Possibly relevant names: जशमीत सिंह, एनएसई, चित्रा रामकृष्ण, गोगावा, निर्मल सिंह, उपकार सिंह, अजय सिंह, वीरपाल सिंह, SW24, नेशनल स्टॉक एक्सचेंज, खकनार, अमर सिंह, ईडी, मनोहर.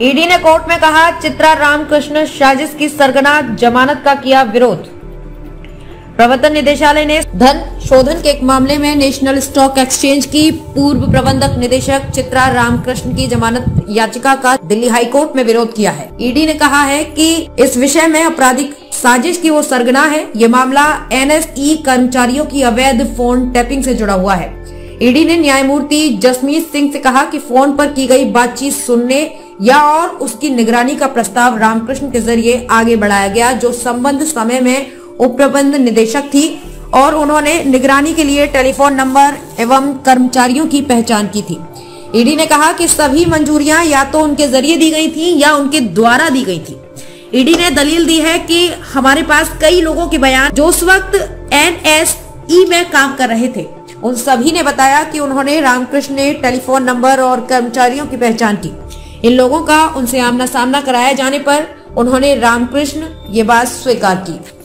ईडी ने कोर्ट में कहा, चित्रा रामकृष्ण साजिश की सरगना, जमानत का किया विरोध। प्रवर्तन निदेशालय ने धन शोधन के एक मामले में नेशनल स्टॉक एक्सचेंज की पूर्व प्रबंधक निदेशक चित्रा रामकृष्ण की जमानत याचिका का दिल्ली हाई कोर्ट में विरोध किया है। ईडी ने कहा है कि इस विषय में आपराधिक साजिश की वो सरगना है। ये मामला एनएसई कर्मचारियों की अवैध फोन टैपिंग से जुड़ा हुआ है। ईडी ने न्यायमूर्ति जशमीत सिंह से कहा कि फोन पर की गई बातचीत सुनने या और उसकी निगरानी का प्रस्ताव रामकृष्ण के जरिए आगे बढ़ाया गया, जो संबंध समय में उप प्रबंध निदेशक थी और उन्होंने निगरानी के लिए टेलीफोन नंबर एवं कर्मचारियों की पहचान की थी। ईडी ने कहा कि सभी मंजूरियां या तो उनके जरिए दी गई थी या उनके द्वारा दी गई थी। ईडी ने दलील दी है कि हमारे पास कई लोगों के बयान जो उस वक्त एनएसई में काम कर रहे थे, उन सभी ने बताया कि उन्होंने रामकृष्ण ने टेलीफोन नंबर और कर्मचारियों की पहचान की। इन लोगों का उनसे आमना सामना कराए जाने पर उन्होंने रामकृष्ण ये बात स्वीकार की।